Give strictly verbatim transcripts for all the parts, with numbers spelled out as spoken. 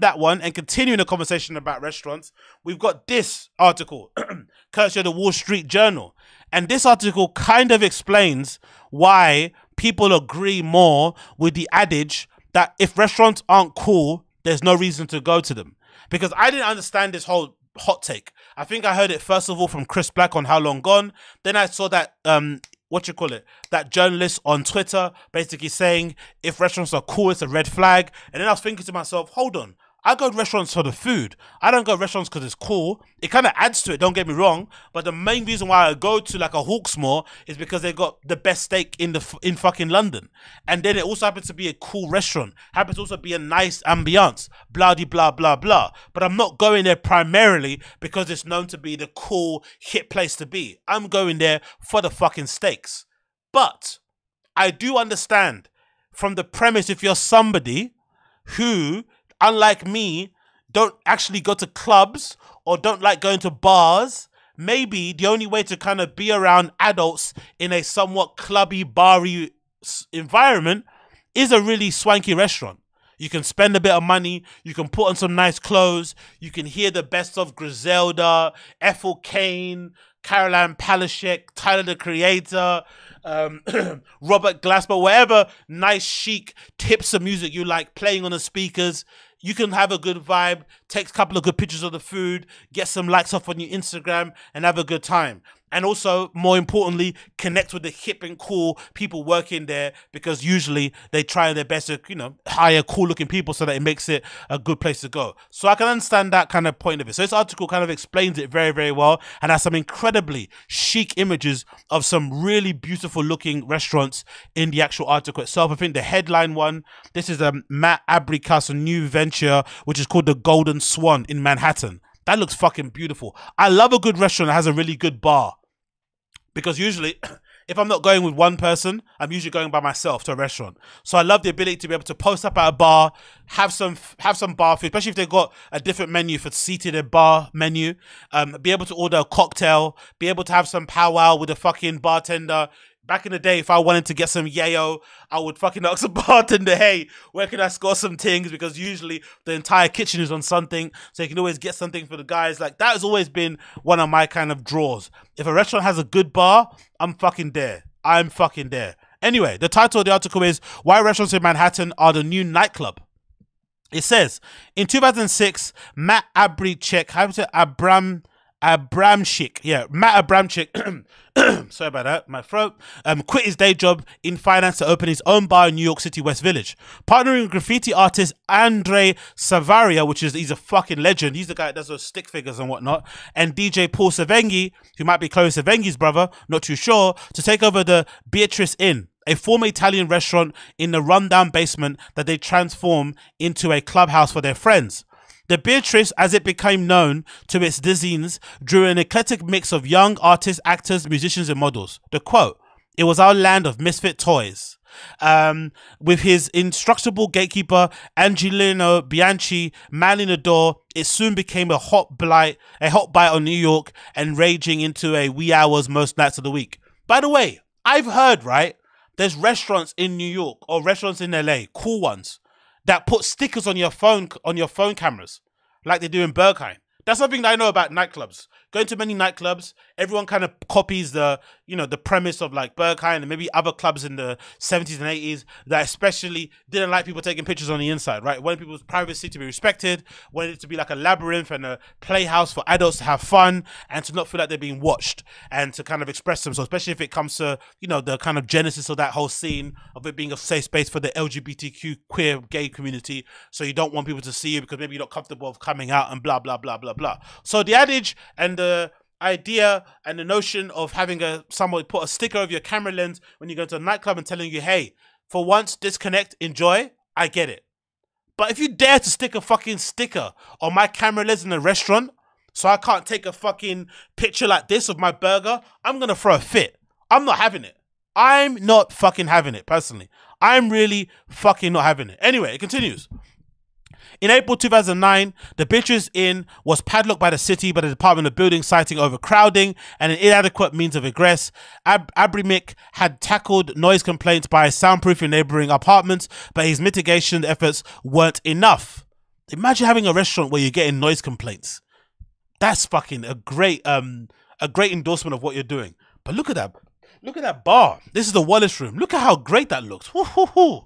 that one and continuing the conversation about restaurants, we've got this article, courtesy of the Wall Street Journal. And this article kind of explains why people agree more with the adage that if restaurants aren't cool, there's no reason to go to them. Because I didn't understand this whole hot take. I think I heard it first of all from Chris Black on How Long Gone. Then I saw that, um, what you call it, that journalist on Twitter basically saying if restaurants are cool, it's a red flag. And then I was thinking to myself, hold on. I go to restaurants for the food. I don't go to restaurants because it's cool. It kind of adds to it, don't get me wrong. But the main reason why I go to like a Hawksmoor is because they got the best steak in the in fucking London. And then it also happens to be a cool restaurant. Happens to also be a nice ambiance. Blah, de, blah, blah, blah. But I'm not going there primarily because it's known to be the cool, hip place to be. I'm going there for the fucking steaks. But I do understand from the premise if you're somebody who... unlike me, don't actually go to clubs or don't like going to bars. Maybe the only way to kind of be around adults in a somewhat clubby, bar-y environment is a really swanky restaurant. You can spend a bit of money. You can put on some nice clothes. You can hear the best of Griselda, Ethel Cain, Caroline Palashuk, Tyler the Creator, um, Robert Glasper, whatever nice, chic tips of music you like playing on the speakers. You can have a good vibe, take a couple of good pictures of the food, get some likes off on your Instagram and have a good time. And also, more importantly, connect with the hip and cool people working there because usually they try their best to, you know, hire cool looking people so that it makes it a good place to go. So I can understand that kind of point of it. So this article kind of explains it very, very well and has some incredibly chic images of some really beautiful looking restaurants in the actual article itself. I think the headline one, this is a Matt Abramcyk's new venture, which is called the Golden Swan in Manhattan. That looks fucking beautiful. I love a good restaurant that has a really good bar. Because usually, if I'm not going with one person, I'm usually going by myself to a restaurant. So I love the ability to be able to post up at a bar, have some have some bar food, especially if they've got a different menu for seated and bar menu. Um, be able to order a cocktail, be able to have some powwow with a fucking bartender. Back in the day, if I wanted to get some yayo, I would fucking ask the bartender, hey, where can I score some things? Because usually the entire kitchen is on something, so you can always get something for the guys. Like, that has always been one of my kind of draws. If a restaurant has a good bar, I'm fucking there. I'm fucking there. Anyway, the title of the article is Why Restaurants in Manhattan Are the New Nightclub. It says, in two thousand six, Matt Abramcyk, how to Abram... Abramcyk, yeah, Matt Abramcyk, sorry about that, my throat, um, quit his day job in finance to open his own bar in New York City, West Village. Partnering with graffiti artist Andre Savaria, which is, he's a fucking legend, he's the guy that does those stick figures and whatnot, and D J Paul Savengi, who might be Chloe Savengi's brother, not too sure, to take over the Beatrice Inn, a former Italian restaurant in the rundown basement that they transform into a clubhouse for their friends. The Beatrice, as it became known to its denizens, drew an eclectic mix of young artists, actors, musicians, and models. The quote, it was our land of misfit toys. Um, with his indestructible gatekeeper, Angelino Bianchi, manning the door, it soon became a hot blight, a hot bite on New York and raging into a wee hours most nights of the week. By the way, I've heard, right, there's restaurants in New York or restaurants in L A, cool ones, that put stickers on your phone on your phone cameras, like they do in Berghain. That's something that I know about nightclubs. Going to many nightclubs, everyone kind of copies the you know the premise of like Berghain and maybe other clubs in the seventies and eighties that especially didn't like people taking pictures on the inside, right? Wanted people's privacy to be respected, wanted it to be like a labyrinth and a playhouse for adults to have fun and to not feel like they're being watched and to kind of express themselves, especially if it comes to you know the kind of genesis of that whole scene of it being a safe space for the L G B T Q queer gay community. So you don't want people to see you because maybe you're not comfortable of coming out and blah blah blah blah blah. So the adage and the the idea and the notion of having a someone put a sticker over your camera lens when you go to a nightclub and telling you, hey, for once, disconnect, enjoy, I get it. But if you dare to stick a fucking sticker on my camera lens in a restaurant so I can't take a fucking picture like this of my burger, I'm going to throw a fit. I'm not having it. I'm not fucking having it, personally. I'm really fucking not having it. Anyway, it continues. In April two thousand nine, the Beatrice Inn was padlocked by the city by the Department of Building, citing overcrowding and an inadequate means of egress. Ab Abramcyk had tackled noise complaints by soundproofing neighboring apartments, but his mitigation efforts weren't enough. Imagine having a restaurant where you're getting noise complaints. That's fucking a great, um, a great endorsement of what you're doing. But look at that. Look at that bar. This is the Wallace Room. Look at how great that looks. Woo hoo hoo.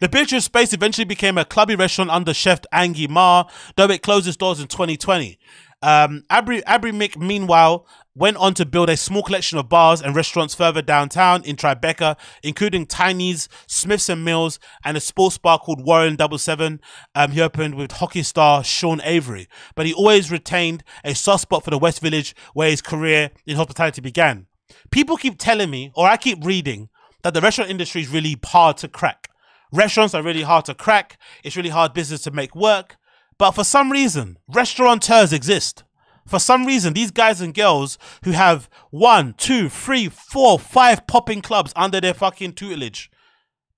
The Picture Space eventually became a clubby restaurant under chef Angie Ma, though it closed its doors in twenty twenty. Um, Abramcyk, meanwhile, went on to build a small collection of bars and restaurants further downtown in Tribeca, including Tiny's, Smiths and Mills, and a sports bar called Warren Double Seven. Um, he opened with hockey star Sean Avery, but he always retained a soft spot for the West Village, where his career in hospitality began. People keep telling me, or I keep reading, that the restaurant industry is really hard to crack. Restaurants are really hard to crack. It's really hard business to make work. But for some reason, restaurateurs exist. For some reason, these guys and girls who have one, two, three, four, five popping clubs under their fucking tutelage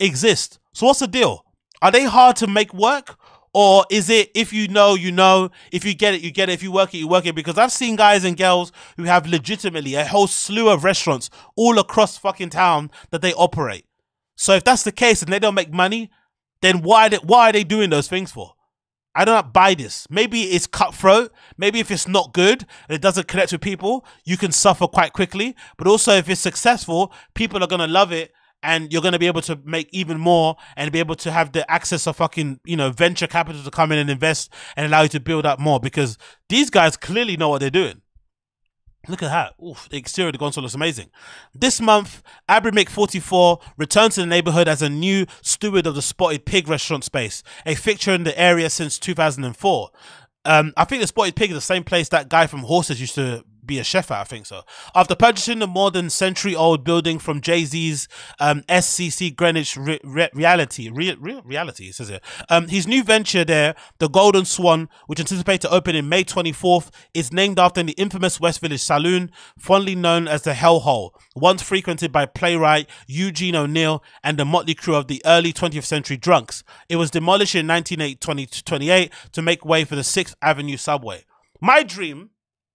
exist. So what's the deal? Are they hard to make work? Or is it, if you know, you know, if you get it, you get it, if you work it, you work it? Because I've seen guys and girls who have legitimately a whole slew of restaurants all across fucking town that they operate. So if that's the case and they don't make money, then why, they, why are they doing those things for? I don't buy this. Maybe it's cutthroat. Maybe if it's not good and it doesn't connect with people, you can suffer quite quickly. But also if it's successful, people are going to love it. And you're going to be able to make even more and be able to have the access of fucking, you know, venture capital to come in and invest and allow you to build up more, because these guys clearly know what they're doing. Look at that. Oof, the exterior of the console looks amazing. This month, Abramcyk, forty-four, returned to the neighborhood as a new steward of the Spotted Pig restaurant space, a fixture in the area since two thousand four. Um, I think the Spotted Pig is the same place that guy from Horses used to be a chef at, I think so. After purchasing the more than century-old building from Jay-Z's um, S C C Greenwich re re Reality, re re reality it says here. Um, his new venture there, the Golden Swan, which anticipated to open in May twenty-fourth, is named after the infamous West Village saloon, fondly known as the Hellhole, once frequented by playwright Eugene O'Neill and the motley crew of the early twentieth century drunks. It was demolished in nineteen twenty-eight to make way for the sixth avenue subway. My dream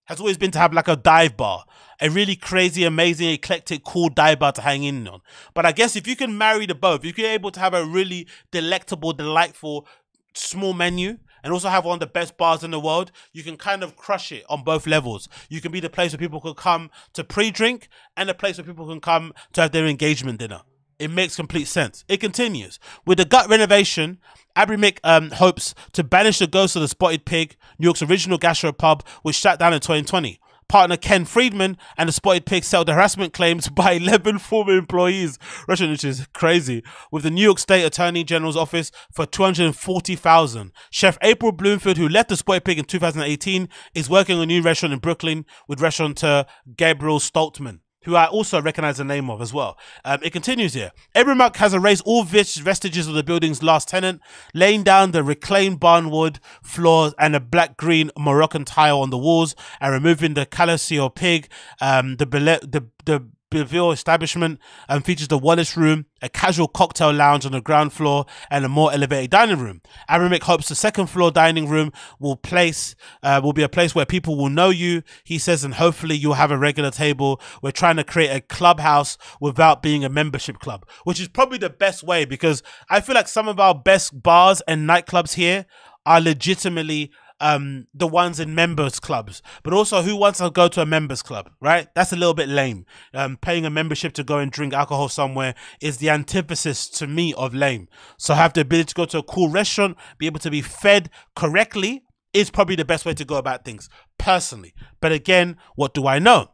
has always been to have like a dive bar, a really crazy, amazing, eclectic, cool dive bar to hang in on. But I guess if you can marry the both, if you're able to have a really delectable, delightful, small menu and also have one of the best bars in the world, you can kind of crush it on both levels. You can be the place where people can come to pre-drink and a place where people can come to have their engagement dinner. It makes complete sense. It continues. With the gut renovation, Abramcyk um, hopes to banish the ghost of the Spotted Pig, New York's original gastropub, which shut down in twenty twenty. Partner Ken Friedman and the Spotted Pig settled harassment claims by eleven former employees, which is crazy, with the New York State Attorney General's office for two hundred forty thousand dollars. Chef April Bloomfield, who left the Spotted Pig in two thousand eighteen, is working on a new restaurant in Brooklyn with restaurateur Gabriel Stoltman, who I also recognize the name of as well. Um, it continues here. Abramcyk has erased all vestiges of the building's last tenant, laying down the reclaimed barnwood floors and a black-green Moroccan tile on the walls, and removing the Caliceo pig. Um, the the the Belleville establishment um, features the Wallace Room, a casual cocktail lounge on the ground floor, and a more elevated dining room. Abramcyk hopes the second floor dining room will place uh, will be a place where people will know you, he says, and hopefully you'll have a regular table. We're trying to create a clubhouse without being a membership club, which is probably the best way, because I feel like some of our best bars and nightclubs here are legitimately Um, the ones in members clubs. But also, who wants to go to a members club, right? That's a little bit lame. Um, paying a membership to go and drink alcohol somewhere is the antithesis to me of lame. So have the ability to go to a cool restaurant, be able to be fed correctly, is probably the best way to go about things, personally. But again, what do I know?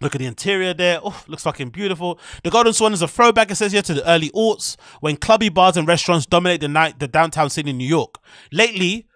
Look at the interior there. Oh, looks fucking beautiful. The Golden Swan is a throwback, it says here, to the early aughts, when clubby bars and restaurants dominate the night, the downtown scene in New York. Lately,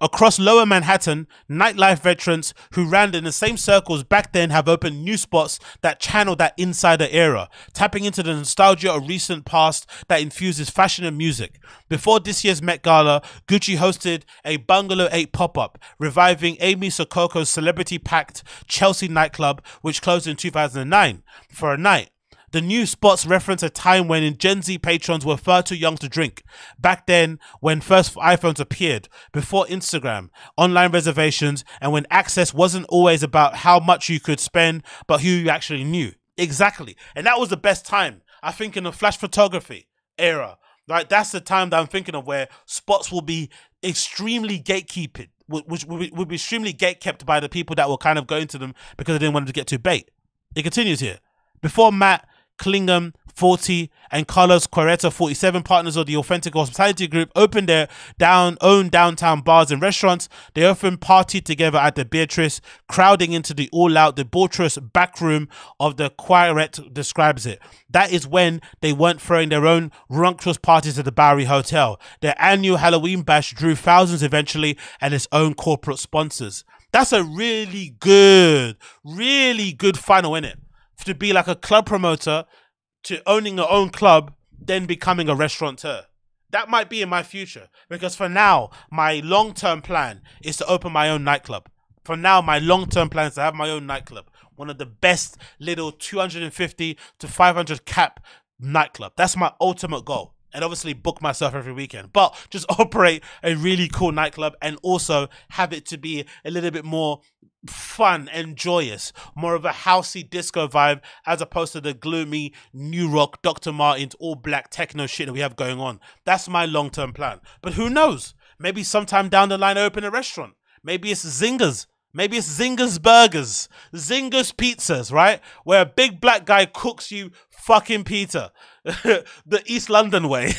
across lower Manhattan, nightlife veterans who ran in the same circles back then have opened new spots that channel that insider era, tapping into the nostalgia of recent past that infuses fashion and music. Before this year's Met Gala, Gucci hosted a Bungalow eight pop-up, reviving Amy Sococo's celebrity-packed Chelsea nightclub, which closed in two thousand nine for a night. The new spots reference a time when Gen Z patrons were far too young to drink. Back then, when first iPhones appeared, before Instagram, online reservations, and when access wasn't always about how much you could spend, but who you actually knew. Exactly. And that was the best time, I think, in the flash photography era. Right? That's the time that I'm thinking of, where spots will be extremely gatekeeped, which would be extremely gatekept by the people that were kind of going to them because they didn't want them to get too bait. It continues here. Before Matt, Clingham, forty, and Carlos Cuareta, forty-seven, partners of the Authentic Hospitality Group, opened their down, own downtown bars and restaurants. They often partied together at the Beatrice, crowding into the all-out debaucherous back room of the Cuareta describes it. That is when they weren't throwing their own runculous parties at the Bowery Hotel. Their annual Halloween bash drew thousands eventually and its own corporate sponsors. That's a really good, really good final, innit? To be like a club promoter, to owning your own club, then becoming a restaurateur. That might be in my future, because for now, my long-term plan is to open my own nightclub. For now, my long-term plan is to have my own nightclub. One of the best little two hundred fifty to five hundred cap nightclub. That's my ultimate goal. And obviously book myself every weekend, but just operate a really cool nightclub and also have it to be a little bit more fun and joyous, more of a housey disco vibe as opposed to the gloomy new rock Doctor Martin's all black techno shit that we have going on. That's my long-term plan. But who knows? Maybe sometime down the line I open a restaurant. Maybe it's Zingers. Maybe it's Zingers Burgers, Zingers Pizzas, right? Where a big black guy cooks you fucking pizza. The East London way.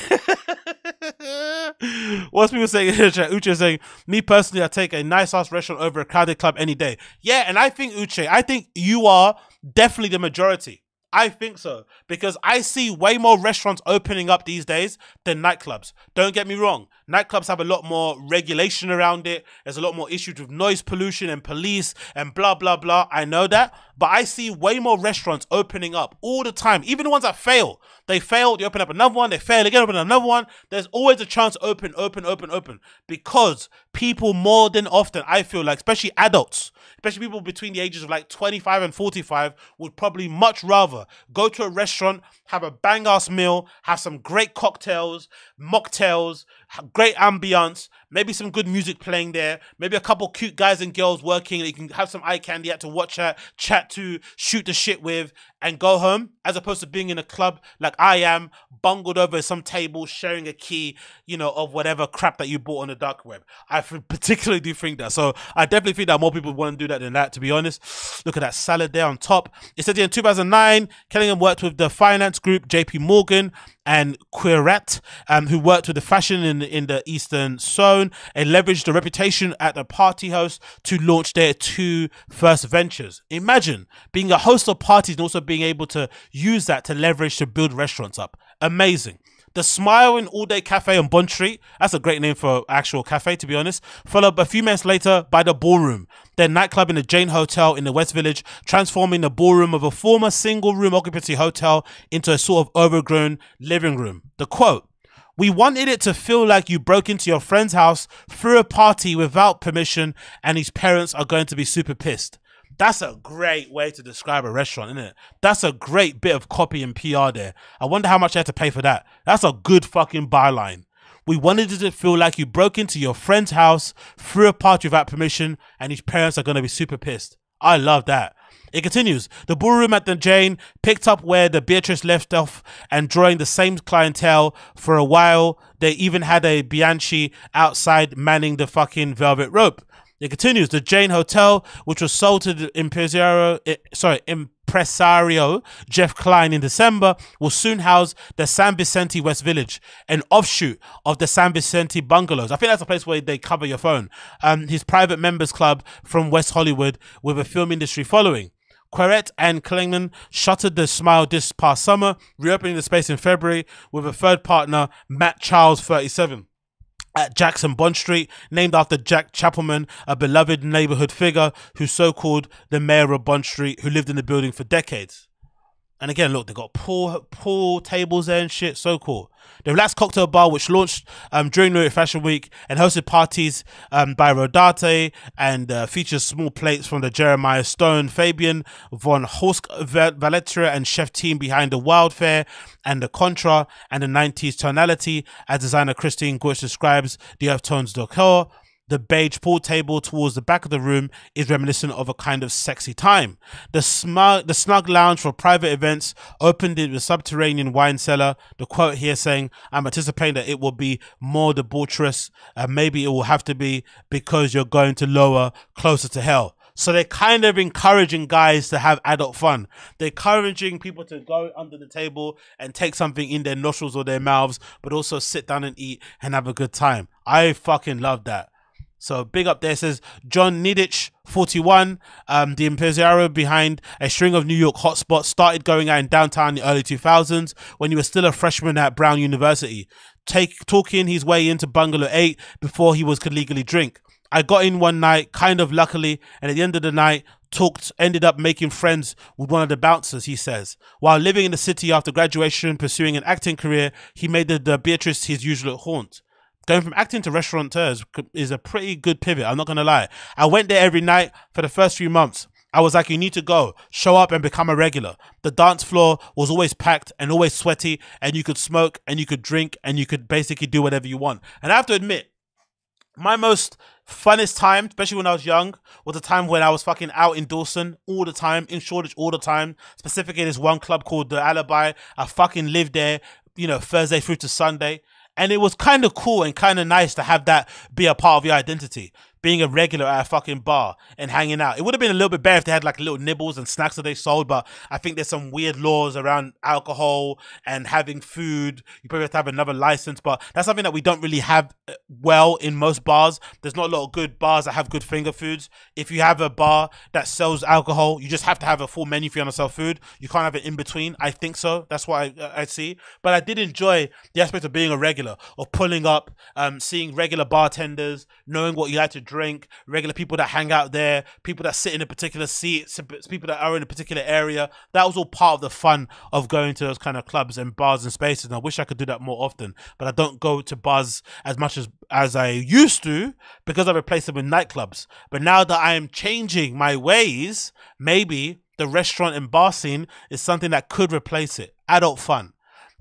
What's people saying? Uche is saying, me personally, I take a nice ass restaurant over a crowded club any day. Yeah, and I think, Uche, I think you are definitely the majority. I think so. Because I see way more restaurants opening up these days than nightclubs. Don't get me wrong. Nightclubs have a lot more regulation around it. There's a lot more issues with noise pollution and police and blah, blah, blah. I know that. But I see way more restaurants opening up all the time. Even the ones that fail. They fail, they open up another one. They fail again, open up another one. There's always a chance to open, open, open, open. Because people more than often, I feel like, especially adults, especially people between the ages of like twenty-five and forty-five, would probably much rather go to a restaurant, have a bang-ass meal, have some great cocktails, mocktails, great ambiance, maybe some good music playing there, maybe a couple cute guys and girls working that you can have some eye candy at to watch at, chat to, shoot the shit with, and go home, as opposed to being in a club like I am, bungled over at some table, sharing a key, you know, of whatever crap that you bought on the dark web. I particularly do think that. So I definitely think that more people want to do that than that, to be honest. Look at that salad there on top. It says in two thousand nine, Kellingham worked with the finance group J P Morgan and Quirette, um, who worked with the fashion in, in the Eastern Zone and leveraged the reputation at the party host to launch their two first ventures. Imagine being a host of parties and also being able to use that to leverage to build restaurants up. Amazing. The Smiling All Day Cafe on Bond Street, that's a great name for actual cafe, to be honest, followed a few minutes later by the Ballroom, their nightclub in the Jane Hotel in the West Village, transforming the ballroom of a former single-room occupancy hotel into a sort of overgrown living room. The quote, "We wanted it to feel like you broke into your friend's house, threw a party without permission, and his parents are going to be super pissed." That's a great way to describe a restaurant, isn't it? That's a great bit of copy and P R there. I wonder how much I had to pay for that. That's a good fucking byline. "We wanted it to feel like you broke into your friend's house, threw a party without permission, and his parents are going to be super pissed." I love that. It continues. The Ballroom at the Jane picked up where the Beatrice left off and drawing the same clientele for a while. They even had a Bianchi outside manning the fucking velvet rope. It continues. The Jane Hotel, which was sold to the impresario, sorry, impresario Jeff Klein in December, will soon house the San Vicente West Village, an offshoot of the San Vicente Bungalows. I think that's a place where they cover your phone. Um, his private members club from West Hollywood with a film industry following. Quirette and Klingman shuttered the Smile this past summer, reopening the space in February with a third partner, Matt Charles, thirty-seven. At Jackson Bond Street, named after Jack Chapelman, a beloved neighborhood figure who's so-called the mayor of Bond Street, who lived in the building for decades. And again, look, they've got pool, pool tables there and shit. So cool. The Relaxed Cocktail Bar, which launched um, during New York Fashion Week and hosted parties um, by Rodarte and uh, features small plates from the Jeremiah Stone, Fabian von Horsk-Valletra and chef team behind the Wildfare and the Contra and the nineties tonality, as designer Christine Gutsch describes the Earth Tones decor. The beige pool table towards the back of the room is reminiscent of a kind of sexy time. The smug, the snug lounge for private events opened in the subterranean wine cellar. The quote here saying, I'm anticipating that it will be more debaucherous, and maybe it will have to be because you're going to lower, closer to hell. So they're kind of encouraging guys to have adult fun. They're encouraging people to go under the table and take something in their nostrils or their mouths, but also sit down and eat and have a good time. I fucking love that. So big up there. Says John Neidich, forty-one. Um, the impresario behind a string of New York hotspots, started going out in downtown in the early two thousands when he was still a freshman at Brown University, Take, talking his way into Bungalow eight before he was could legally drink. I got in one night, kind of luckily, and at the end of the night, talked, ended up making friends with one of the bouncers, he says. While living in the city after graduation, pursuing an acting career, he made the, the Beatrice his usual haunt. Going from acting to restaurateurs is a pretty good pivot, I'm not going to lie. I went there every night for the first few months. I was like, you need to go, show up and become a regular. The dance floor was always packed and always sweaty, and you could smoke and you could drink and you could basically do whatever you want. And I have to admit, my most funnest time, especially when I was young, was the time when I was fucking out in Dawson all the time, in Shoreditch all the time, specifically this one club called The Alibi. I fucking lived there, you know, Thursday through to Sunday. And it was kind of cool and kind of nice to have that be a part of your identity, being a regular at a fucking bar and hanging out. It would have been a little bit better if they had like little nibbles and snacks that they sold, but I think there's some weird laws around alcohol and having food. You probably have to have another license, but that's something that we don't really have well in most bars. There's not a lot of good bars that have good finger foods. If you have a bar that sells alcohol, you just have to have a full menu if you want to sell food. You can't have it in between. I think so. That's what I, I see. But I did enjoy the aspect of being a regular, of pulling up, um, seeing regular bartenders, knowing what you like to do. Drink, regular people that hang out there, people that sit in a particular seat, people that are in a particular area. That was all part of the fun of going to those kind of clubs and bars and spaces. And I wish I could do that more often, but I don't go to bars as much as as I used to because I replaced them with nightclubs. But now that I am changing my ways, maybe the restaurant and bar scene is something that could replace it. Adult fun.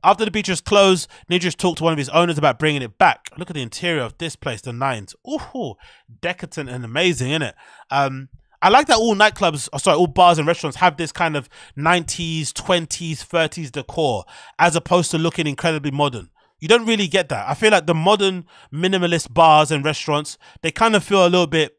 After the beach was closed, Neidich talked to one of his owners about bringing it back. Look at the interior of this place, the Nines. Ooh, decadent and amazing, innit? Um, I like that all nightclubs, oh, sorry, all bars and restaurants have this kind of nineties, twenties, thirties decor, as opposed to looking incredibly modern. You don't really get that. I feel like the modern minimalist bars and restaurants, they kind of feel a little bit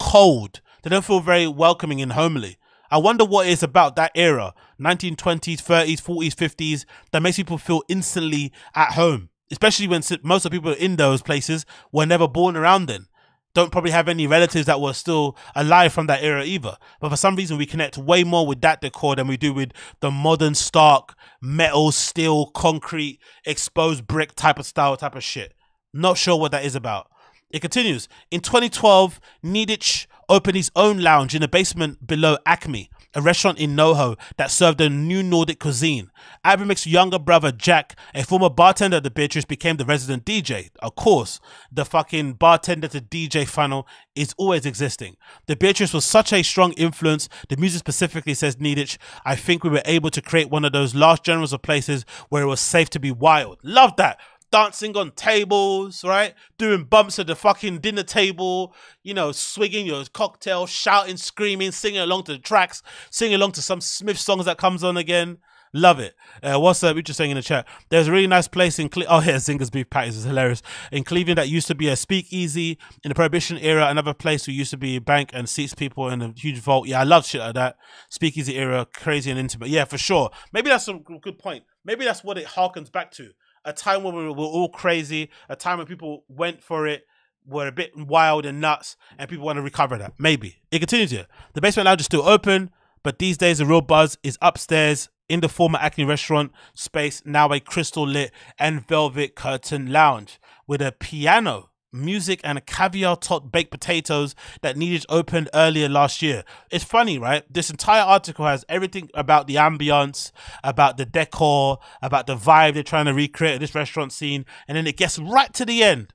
cold. They don't feel very welcoming and homely. I wonder what it's about that era, nineteen twenties, thirties, forties, fifties, that makes people feel instantly at home, especially when most of the people in those places were never born around then. Don't probably have any relatives that were still alive from that era either. But for some reason, we connect way more with that decor than we do with the modern, stark, metal, steel, concrete, exposed brick type of style type of shit. Not sure what that is about. It continues. In twenty twelve, Neidich opened his own lounge in the basement below Acme, a restaurant in NoHo that served a new Nordic cuisine. Abramcyk's younger brother, Jack, a former bartender at the Beatrice, became the resident D J. Of course, the fucking bartender to D J funnel is always existing. The Beatrice was such a strong influence. The music specifically, says Neidich, I think we were able to create one of those last genres of places where it was safe to be wild. Love that. Dancing on tables, right? Doing bumps at the fucking dinner table, you know, swigging your cocktail, shouting, screaming, singing along to the tracks, singing along to some Smith songs that comes on again. Love it. Uh, what's up? We're just saying in the chat. There's a really nice place in Cle oh yeah, Zinger's beef patties is hilarious in Cleveland that used to be a speakeasy in the Prohibition era. Another place who used to be a bank and seats people in a huge vault. Yeah, I love shit like that. Speakeasy era, crazy and intimate. Yeah, for sure. Maybe that's a good point. Maybe that's what it harkens back to. A time when we were all crazy, a time when people went for it, were a bit wild and nuts, and people want to recover that. Maybe. It continues here. The basement lounge is still open, but these days the real buzz is upstairs in the former Acme restaurant space, now a crystal lit and velvet curtain lounge with a piano, music, and a caviar-topped baked potatoes that Neidich opened earlier last year. It's funny, right? This entire article has everything about the ambience, about the decor, about the vibe they're trying to recreate in this restaurant scene, and then it gets right to the end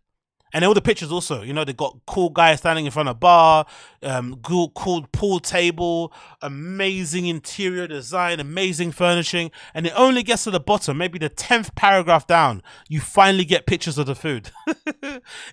And all the pictures also, you know, they got cool guy standing in front of a bar, um, cool, cool pool table, amazing interior design, amazing furnishing. And it only gets to the bottom, maybe the tenth paragraph down, you finally get pictures of the food.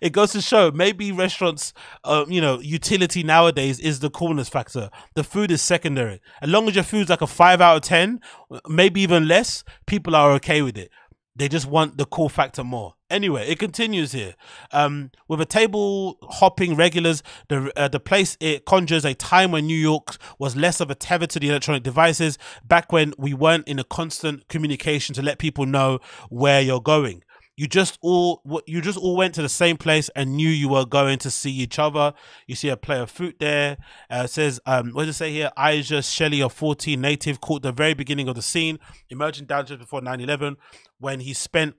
It goes to show maybe restaurants, uh, you know, utility nowadays is the coolness factor. The food is secondary. As long as your food's like a five out of ten, maybe even less, people are okay with it. They just want the cool factor more. Anyway, it continues here. Um, with a table hopping regulars, the uh, the place it conjures a time when New York was less of a tether to the electronic devices, back when we weren't in a constant communication to let people know where you're going. You just all you just all went to the same place and knew you were going to see each other. You see a plate of fruit there. Uh, it says, um, what does it say here? Aisha Shelley, of fourteen, native, caught the very beginning of the scene, emerging down just before nine eleven, when he spent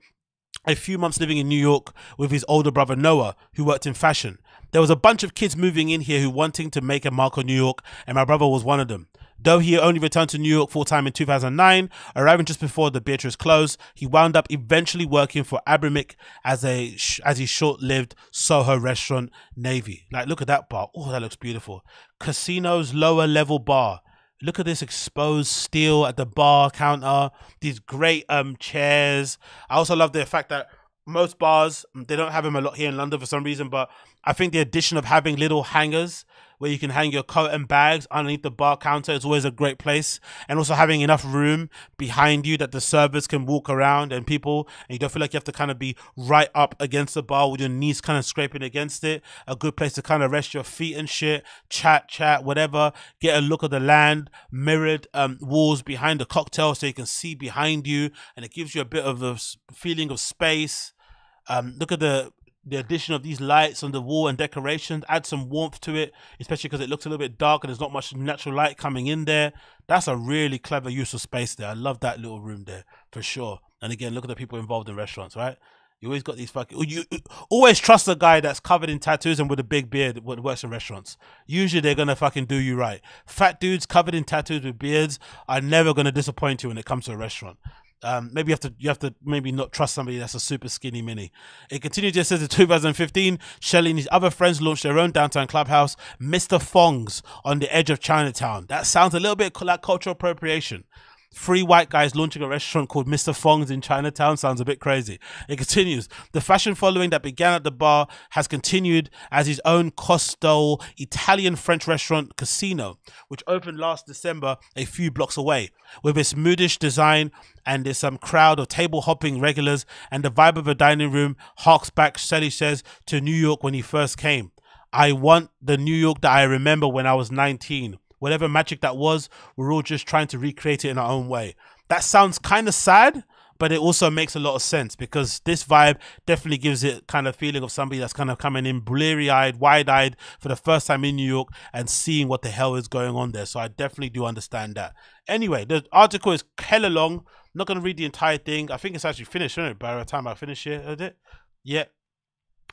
a few months living in New York with his older brother Noah, who worked in fashion. There was a bunch of kids moving in here who wanting to make a mark on New York, and my brother was one of them. Though he only returned to New York full-time in two thousand nine, arriving just before the Beatrice closed, he wound up eventually working for Abramcyk as a as his short-lived Soho restaurant, Navy. Like, look at that bar. Oh, that looks beautiful. Casino's lower-level bar. Look at this exposed steel at the bar counter. These great um chairs. I also love the fact that most bars, they don't have them a lot here in London for some reason, but I think the addition of having little hangers where you can hang your coat and bags underneath the bar counter is always a great place. And also having enough room behind you that the servers can walk around and people, and you don't feel like you have to kind of be right up against the bar with your knees kind of scraping against it. A good place to kind of rest your feet and shit, chat, chat, whatever. Get a look at the land, mirrored um, walls behind the cocktail so you can see behind you, and it gives you a bit of a feeling of space. Um, look at the The addition of these lights on the wall and decorations add some warmth to it, especially because it looks a little bit dark and there's not much natural light coming in there. That's a really clever use of space there. I love that little room there for sure. And again, look at the people involved in restaurants, right? You always got these fucking... You always trust a guy that's covered in tattoos and with a big beard that works in restaurants. Usually they're going to fucking do you right. Fat dudes covered in tattoos with beards are never going to disappoint you when it comes to a restaurant. Um, maybe you have to you have to maybe not trust somebody that's a super skinny mini. It continues, just says in two thousand fifteen, Shelley and his other friends launched their own downtown clubhouse, Mister Fong's, on the edge of Chinatown. That sounds a little bit like cultural appropriation. Three white guys launching a restaurant called Mister Fong's in Chinatown sounds a bit crazy. It continues. The fashion following that began at the bar has continued as his own coastal Italian-French restaurant Casino, which opened last December a few blocks away. With its moodish design and this um, crowd of table-hopping regulars and the vibe of a dining room harks back, Shelley says, to New York when he first came. I want the New York that I remember when I was nineteen. Whatever magic that was, we're all just trying to recreate it in our own way. That sounds kind of sad, but it also makes a lot of sense because this vibe definitely gives it kind of feeling of somebody that's kind of coming in bleary-eyed, wide-eyed for the first time in New York and seeing what the hell is going on there. So I definitely do understand that. Anyway, the article is hella long. I'm not going to read the entire thing. I think it's actually finished, isn't it? By the time I finish it, is it? Yeah.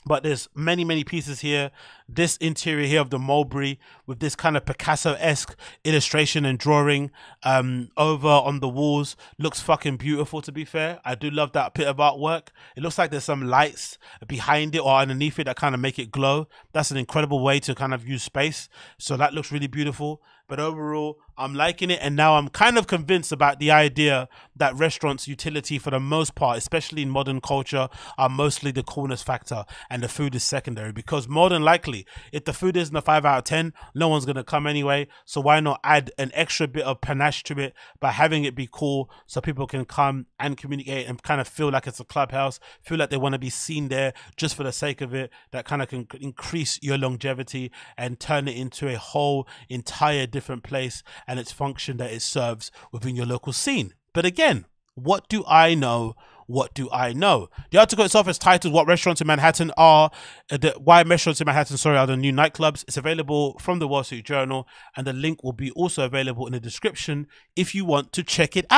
But there's many, many pieces here. This interior here of the Mulberry with this kind of Picasso-esque illustration and drawing um, over on the walls looks fucking beautiful, to be fair. I do love that bit of artwork. It looks like there's some lights behind it or underneath it that kind of make it glow. That's an incredible way to kind of use space. So that looks really beautiful. But overall, I'm liking it. And now I'm kind of convinced about the idea that restaurants' utility, for the most part, especially in modern culture, are mostly the coolness factor and the food is secondary. Because more than likely, if the food isn't a five out of ten, no one's going to come anyway. So why not add an extra bit of panache to it by having it be cool so people can come and communicate and kind of feel like it's a clubhouse, feel like they want to be seen there just for the sake of it. That kind of can increase your longevity and turn it into a whole entire different different place and its function that it serves within your local scene. But again, what do I know? What do I know? The article itself is titled "What Restaurants in Manhattan Are," uh, the, why restaurants in Manhattan, sorry, are the new nightclubs. It's available from the Wall Street Journal, and the link will be also available in the description if you want to check it out.